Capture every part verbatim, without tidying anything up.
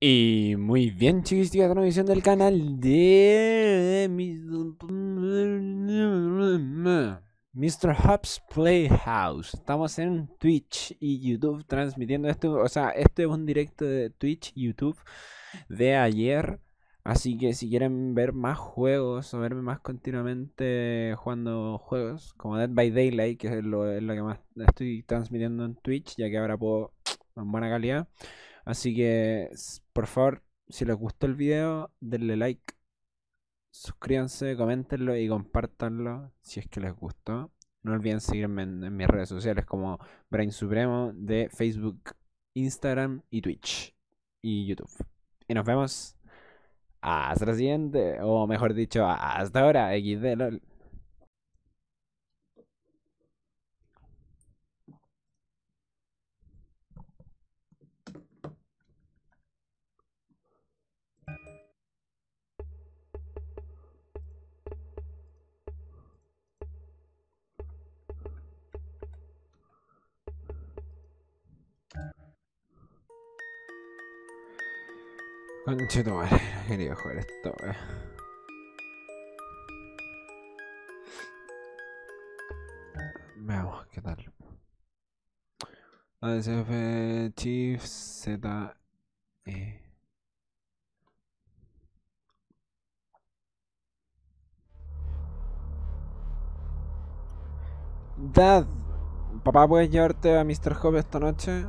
Y muy bien, chicos, estoy a la transmisión del canal de mister Hopps PlayHouse. Estamos en Twitch y YouTube transmitiendo esto. O sea, este es un directo de Twitch, YouTube de ayer. Así que si quieren ver más juegos o verme más continuamente jugando juegos como Dead by Daylight, que es lo, es lo que más estoy transmitiendo en Twitch, ya que ahora puedo en buena calidad. Así que, por favor, si les gustó el video, denle like, suscríbanse, coméntenlo y compártanlo si es que les gustó. No olviden seguirme en, en mis redes sociales como Brain Supremo de Facebook, Instagram y Twitch y YouTube. Y nos vemos hasta la siguiente, o mejor dicho, hasta ahora, equis de LOL. Conche tu madre, no quería jugar esto, eh. Veamos qué tal. A D C F Chiefs Z E. Dad, papá, ¿puedes llevarte a mister Hopps esta noche?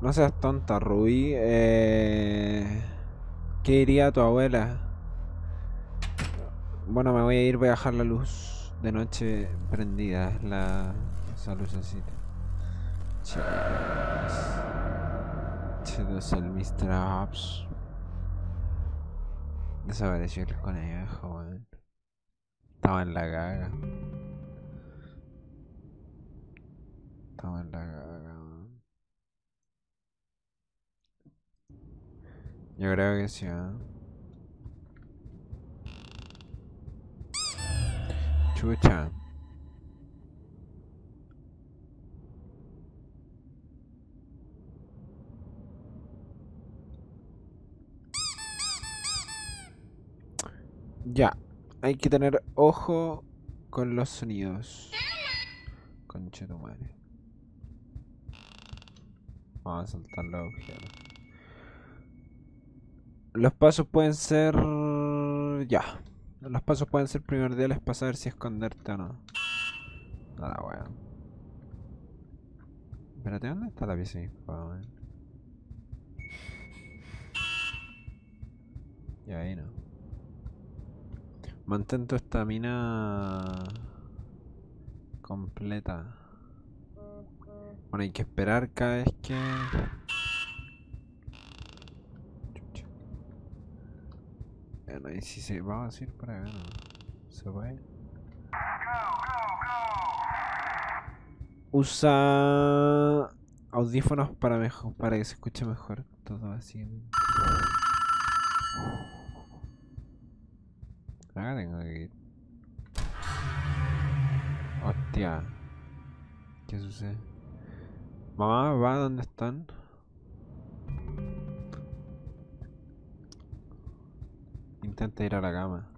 No seas tonta, Rubí. Eh... ¿Qué diría tu abuela? Bueno, me voy a ir, voy a dejar la luz de noche prendida, la... esa lucecita. Chicos. Chicos, el mister Hopps. Desapareció el conejo, weón. Estaba en la caga. Estaba en la caga. Yo creo que sí, ¿eh? Chucha. Ya, hay que tener ojo con los sonidos. Conche tu madre. Vamos a saltar los objetos. Los pasos pueden ser... Ya. Los pasos pueden ser primordiales para saber si esconderte o no. Nada, weón. Espérate, ¿dónde está la pieza? Y ahí no. Mantén tu estamina... completa. Bueno, hay que esperar cada vez que... Y si se va a ir para acá, no. ¿Se va a ir? Usa audífonos para mejor, para que se escuche mejor todo así. Acá tengo que ir. Hostia. ¿Qué sucede? Mamá, va, ¿dónde están? Intenta ir a la cama.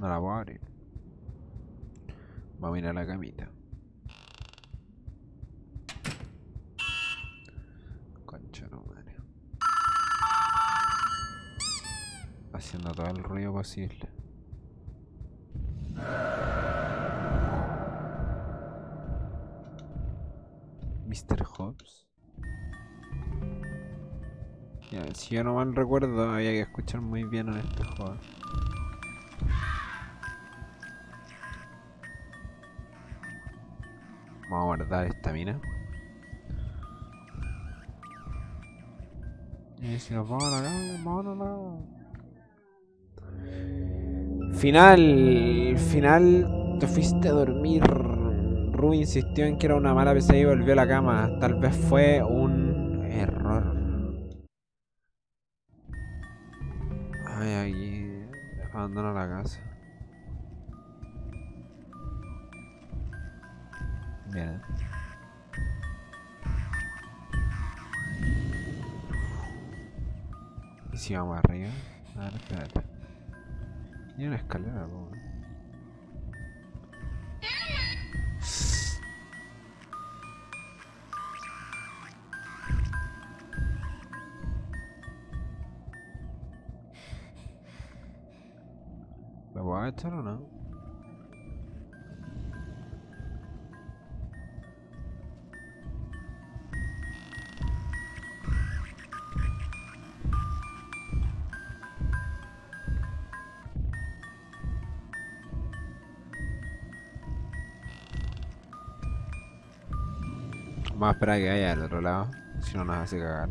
No la voy a abrir. Vamos a ir a la camita. Concha no madre. Haciendo todo el ruido posible. mister Hopps. Ya, si yo no mal recuerdo, había que escuchar muy bien en este juego. Vamos a guardar esta mina. Y si nos vamos a la cama, vamos a la... Final, final, te fuiste a dormir. Rube insistió en que era una mala pesadilla y volvió a la cama. Tal vez fue un error. Abandona la casa. Bien. ¿Y si vamos arriba? A ver, espérate. Y una escalera, ¿no? ¿La voy a echar o no? Vamos a esperar a que haya del otro lado, si no nos hace cagar.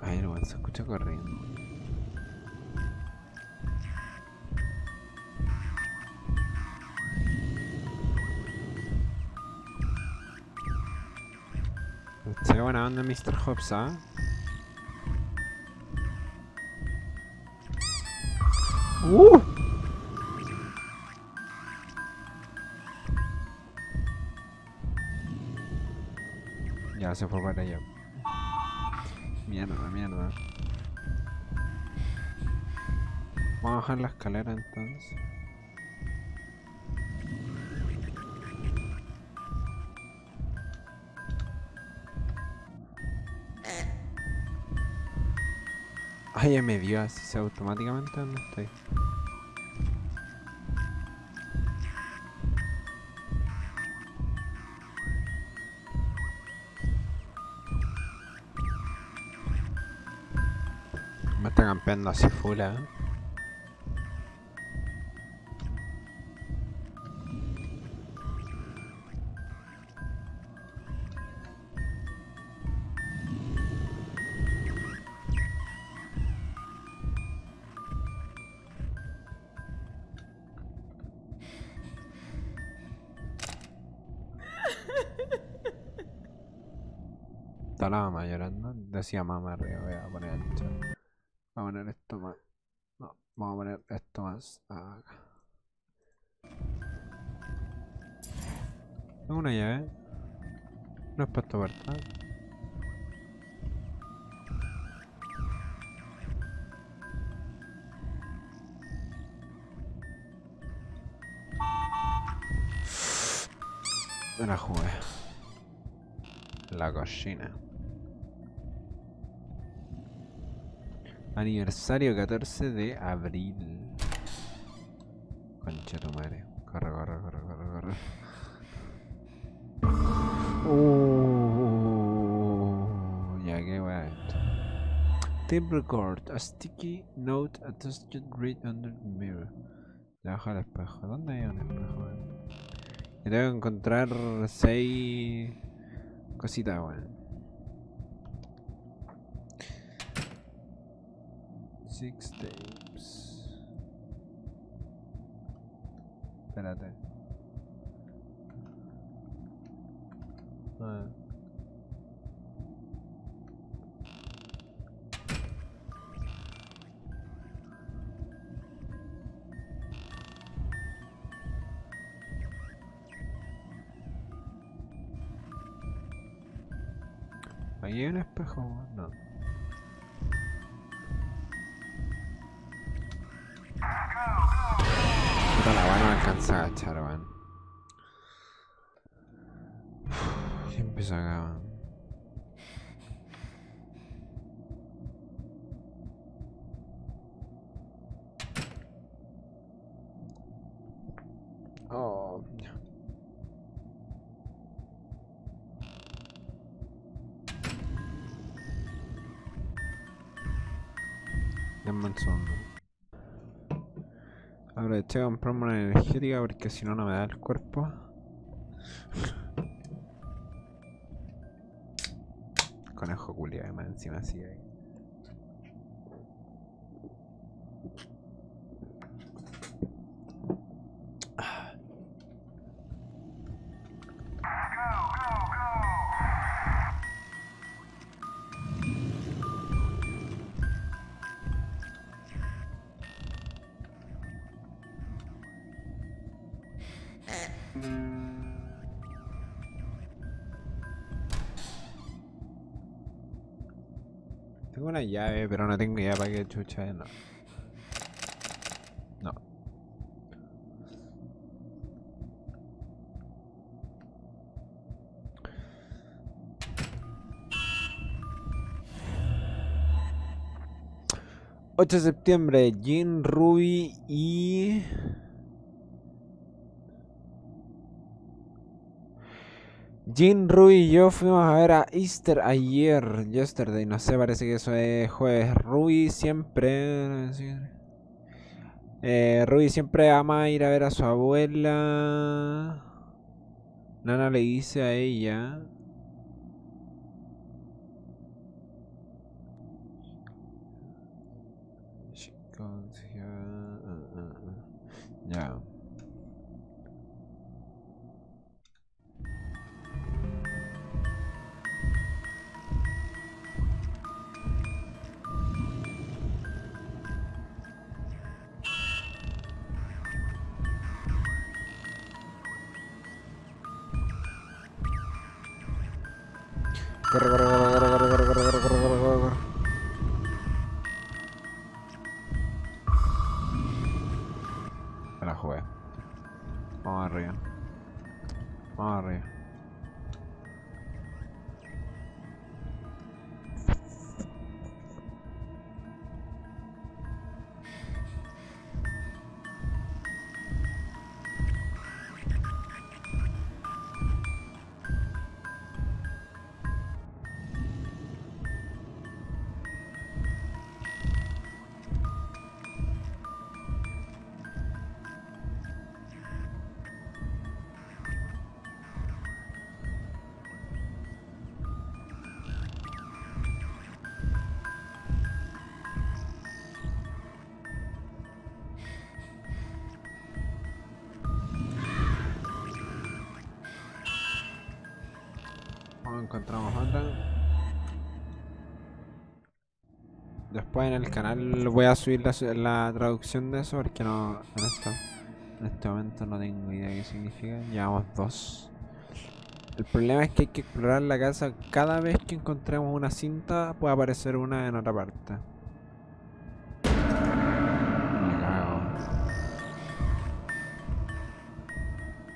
Ay, no, se escucha corriendo. Se ve buena onda mister Hopps, ¿ah? ¿eh? ¡Uh! Ya se fue para allá. Mierda, mierda. Vamos a bajar la escalera entonces. Ay, ya me dio así, se automáticamente donde estoy. Me está campeando así full, ¿eh? Está la mamá llorando. Decía mamá arriba, voy a poner esto. Vamos a poner esto más. No, vamos a poner esto más acá. Tengo una llave. No es para esta puerta. Me la jugué. La cocina. Aniversario catorce de abril. Concha tu madre. Corre, corre, corre, corre, corre. Oh, ya que va esto. Tape record. A sticky note attached right under the mirror. Debajo del espejo. ¿Dónde hay un espejo? Y tengo que encontrar seis cositas, bueno. Six tapes. Espérate. Ah. ¿Aquí hay un espejo? No. Puta la buena, me alcanza a agachar, weón. Y empiezo acá, man. Oh, denme un segundo. Aproveché a comprarme una energética porque si no, no me da el cuerpo. Conejo culiado, además, encima así ahí. Tengo una llave, pero no tengo idea para qué chucha es, no. No. ocho de septiembre, Jean, Ruby y... Jin, Ruby y yo fuimos a ver a Easter ayer, yesterday, no sé, parece que eso es jueves. Ruby siempre... Eh, Ruby siempre ama ir a ver a su abuela. Nana le dice a ella... Ya... Corre, corre, corre, corre, corre, corre, corre, corre, corre, corre, corre. Me la jugué. Vamos arriba. Vamos arriba. Encontramos otra. Después en el canal voy a subir la, la traducción de eso porque no, en, esto, en este momento no tengo idea de qué significa. Llevamos dos. El problema es que hay que explorar la casa. Cada vez que encontremos una cinta puede aparecer una en otra parte. Me cago.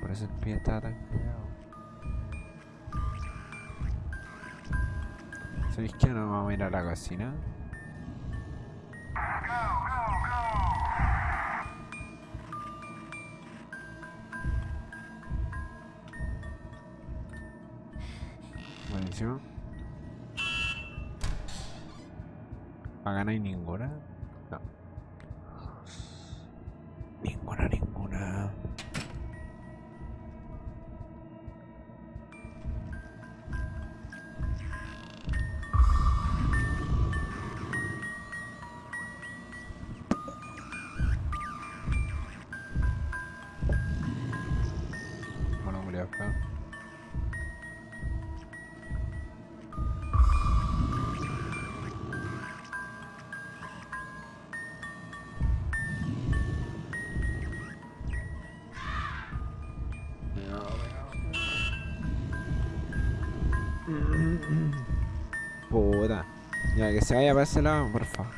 Por eso el pie está tan pegado. ¿Sabéis que no vamos a ir a la cocina? Buenísimo. ¿Acá no hay ninguna? No. Ninguna, ninguna. Puta, ya que se vaya para ese lado, por favor.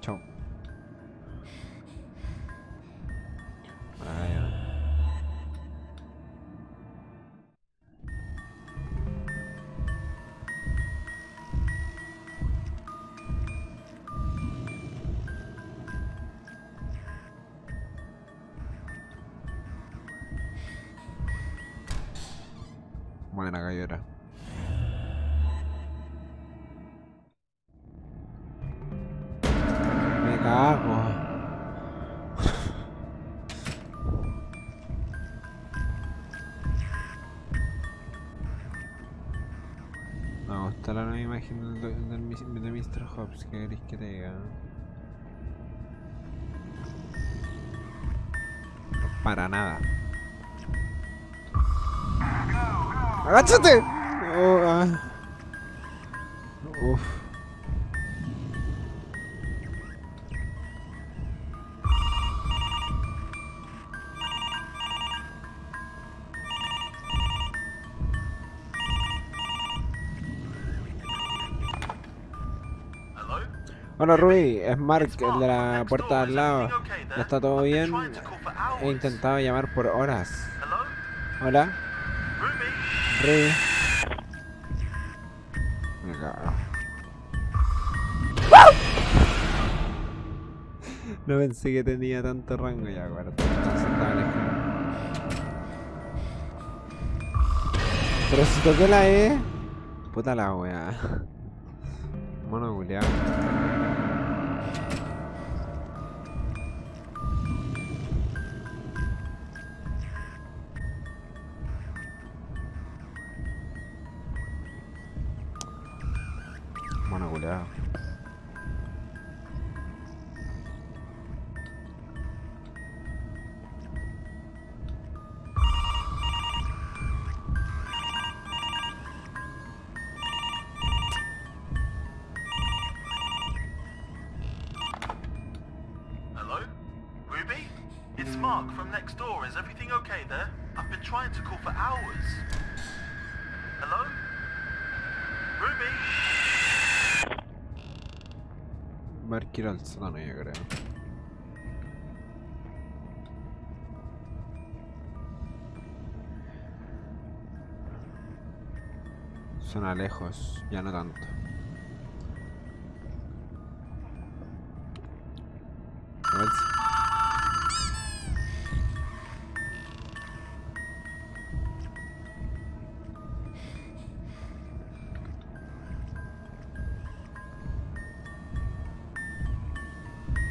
Chao. Buena cayera. cago. No, está la nueva imagen del, del, del mister Hopps, que queréis que te diga. Para nada. ¡Agáchate! Oh, ah. Uf. Hola Ruby, es Mark, el de la puerta de al lado. ¿Ya está todo bien? He intentado llamar por horas. Hola. Ruby. Me cago. No pensé que tenía tanto rango ya, guarda. Pero si toqué la E. Puta la wea. Mono culiao. Quiero al sótano, yo creo. Suena lejos, ya no tanto.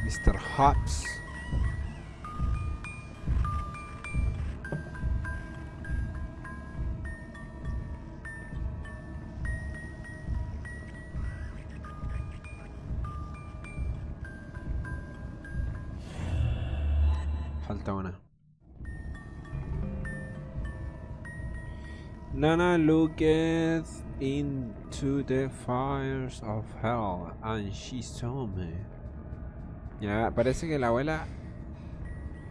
mister Hopps. Falta una. Nana looketh into the fires of hell and she saw me. Ya, parece que la abuela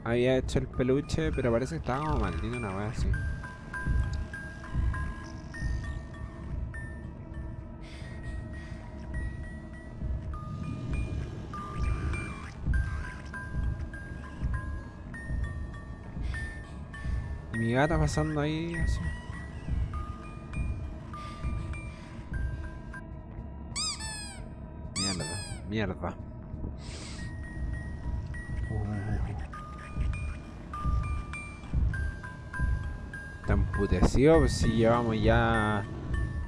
había hecho el peluche, pero parece que estaba como maldito una wea así. Y mi gata pasando ahí así. Mierda, mierda. Tan putecido, si llevamos ya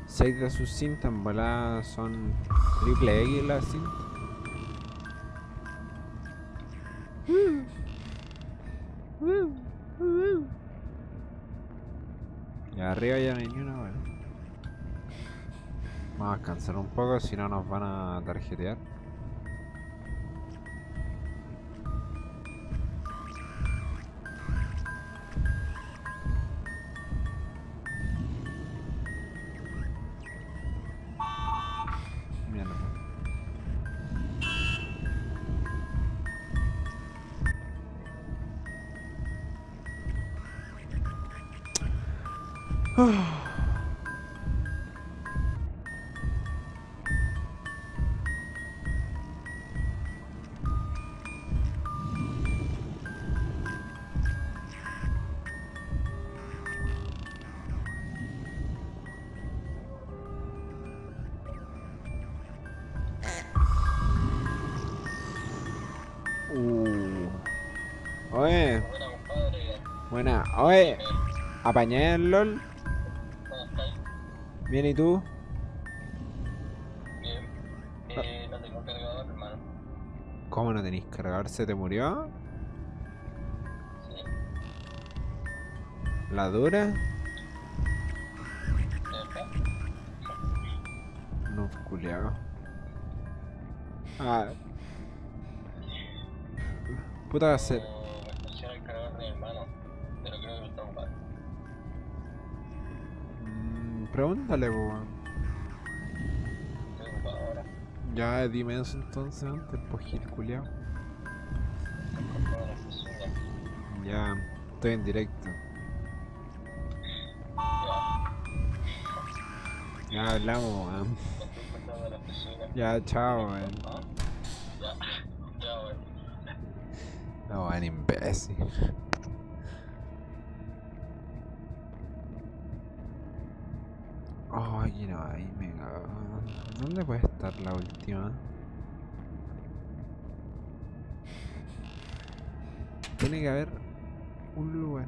seis de sus cintas embaladas, son triple X las cintas. Y arriba ya no hay ni una, bueno. Vamos a descansar un poco, si no nos van a tarjetear. Oye, buena, oye, apañé el LOL. Bien, ¿y tú? Bien, eh, no tengo cargador, hermano. ¿Cómo no tenéis cargador? ¿Se te murió? ¿La dura? No, culiao. Ah. Puta va a ser. El cargador de mi hermano, pero creo que está ocupado. Mm, pregúntale, boba. Estoy ocupado ahora. Ya, dime eso entonces antes, pues, gil culiao. Ya, estoy en directo. Ya hablamos, man. Ya, chao, man. Ya, ya, man. No, man, imbécil. Oye, no, ahí me cago. ¿Dónde puede estar la última? Tiene que haber un lugar.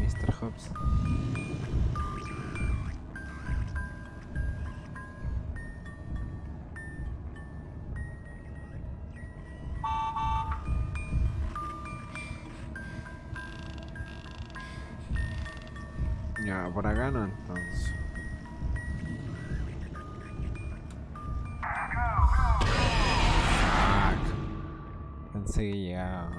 mister Hopps. Ya, por acá no, entonces. Fuck. Pensé que llegaba.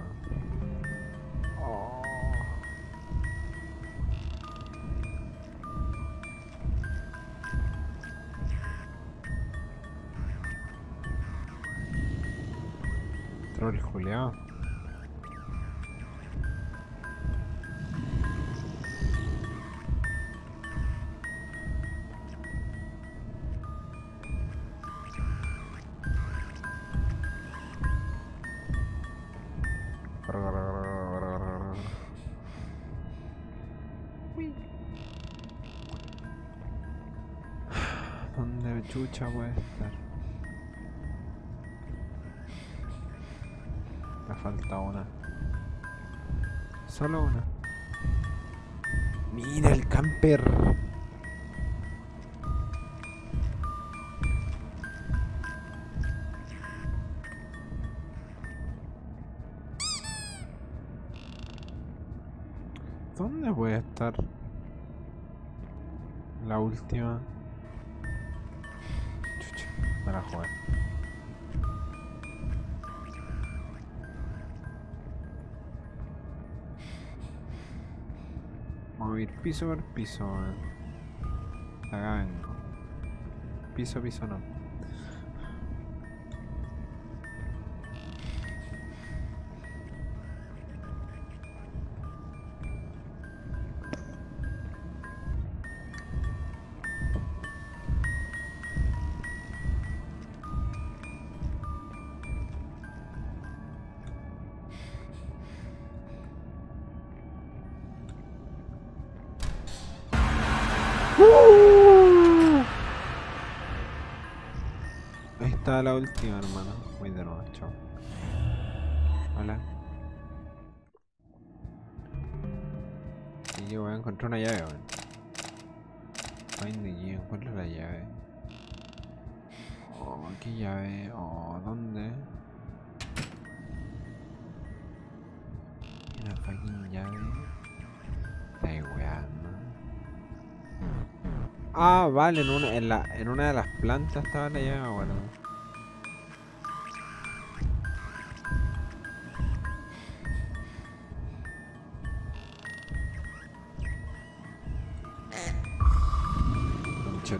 El Julián. ¿Dónde chucha puede estar? Falta una. Solo una. Mira el camper. ¿Dónde voy a estar? La última. Chucha, me la jugué. Vamos a ir piso por piso, man. Acá vengo. Piso, piso no. Está la última, hermano. Voy de nuevo, chao. Hola. Y yo voy a encontrar una llave, weón. Find the key, encuentro la llave. Oh, qué llave. Oh, ¿dónde? Una fucking llave. Está weando. Ah, vale, en una, en la, en una de las plantas estaba la llave, bueno.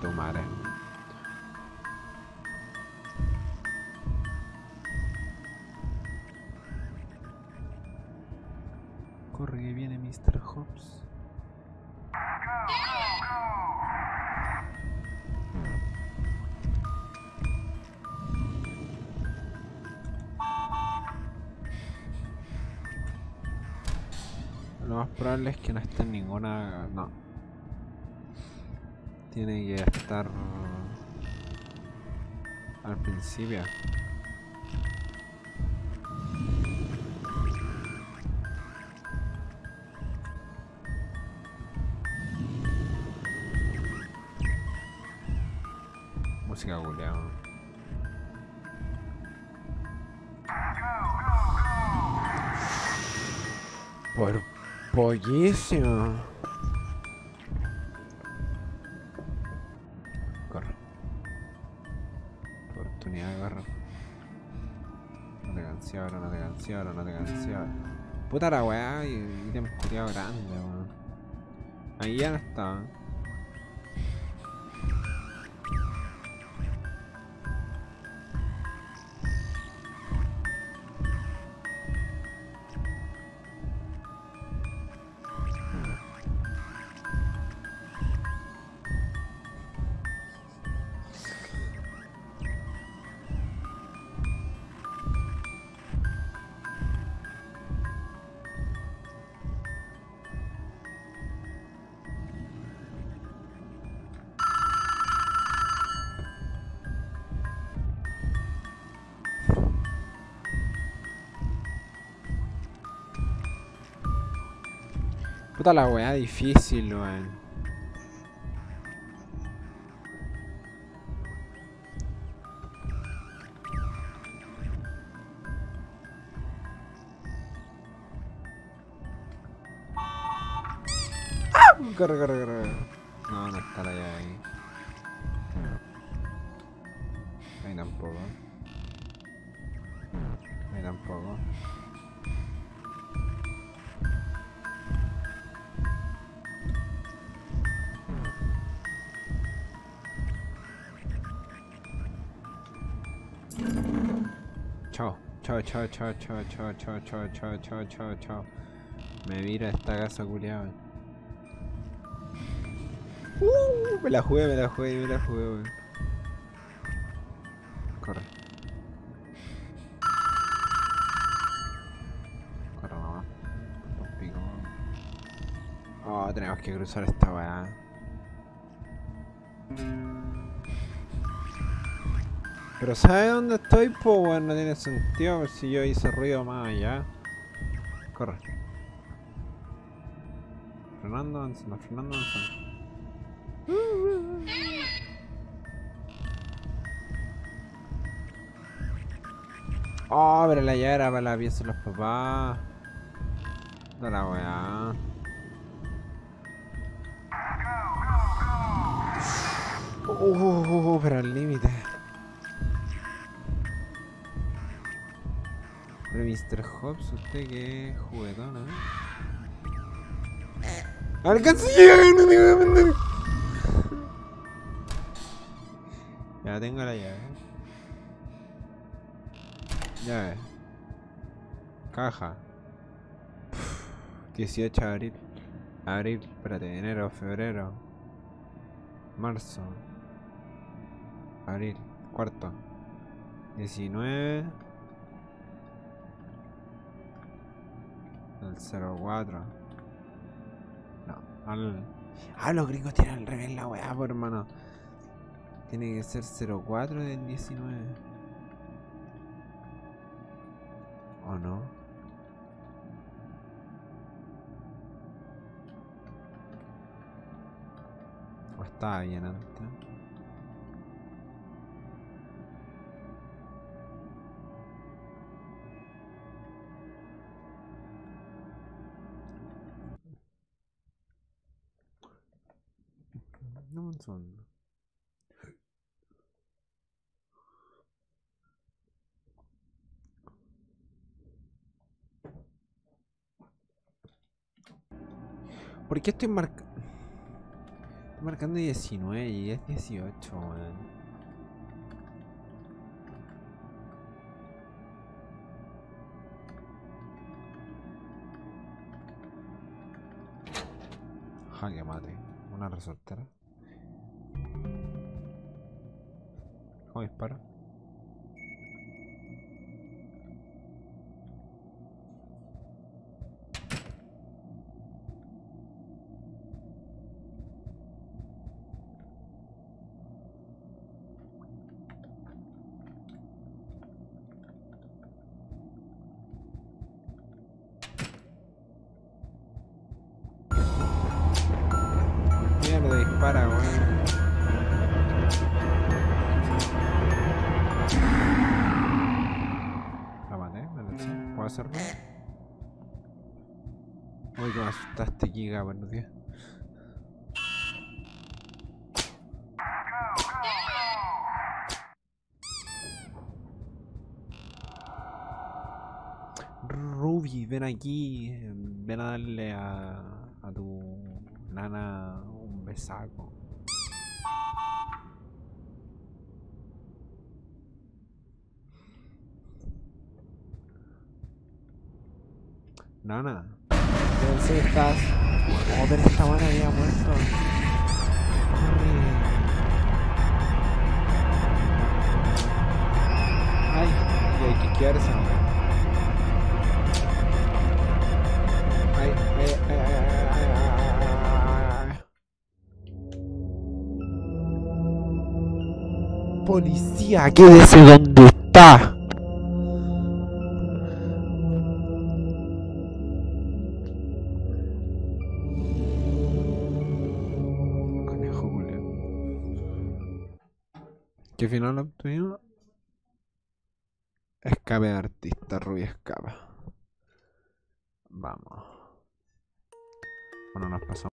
Tu madre. Corre que viene mister Hopps. Lo más probable es que no esté en ninguna... no. Tiene que estar al principio. Música guleada. Por pollicio. Corre. Oportunidad de correr. No te canciono, no te canciono, no te canciono. Puta la weá, y te hemos culiado grande, weón. Ahí ya no estaba. Puta la weá difícil, weón. ¡Ah! Corre, corre, corre. No, no está la llave ahí. Ahí tampoco. Ahí tampoco. Chao, chao, chao, chao, chao, chao, chao, chao, chao, chao, chao, chao. Me mira esta casa culiada. Uh, me la jugué, me la jugué, me la jugué, weón. Corre. Corre, mamá. Un pico. Oh, tenemos que cruzar esta weá. Pero ¿sabe dónde estoy? Pues bueno, no tiene sentido ver si yo hice ruido más allá. Corre. Fernando avanzando, Fernando avanzando. Oh, pero la llave era para la pieza de los papás. No la weá. Uh, pero al límite. Pero mister Hopps, usted que juguetón, ¿eh? ¡Alcanza! Ya tengo la llave. Llave. Caja. dieciocho de abril. Abril, espérate, enero, febrero. Marzo. Abril, cuarto. diecinueve. El cero cuatro. No, al... Ah, los gringos tienen al revés la weá, por hermano. Tiene que ser cero cuatro del diecinueve. ¿O no? ¿O estaba bien antes? Son. ¿Por qué estoy marcando? Estoy marcando diecinueve y es dieciocho, man. Ja, que mate. Una resortera. ¿Cómo disparo? para, güey. La maté, me la eché. ¿Puedo hacerlo? Uy, que me asustaste, Giga, buenos días. Ruby, ven aquí, ven a darle a, a tu nana un besaco. Nana. ¿Dónde estás? Oh, pero esta mano había muerto. Ay, y hay que quedarse, ¿no? Policía, quédese donde está. Conejo, Julio. ¿Qué final obtuvimos? Escape de artista, Rubia escapa. Vamos. Bueno, nos pasamos.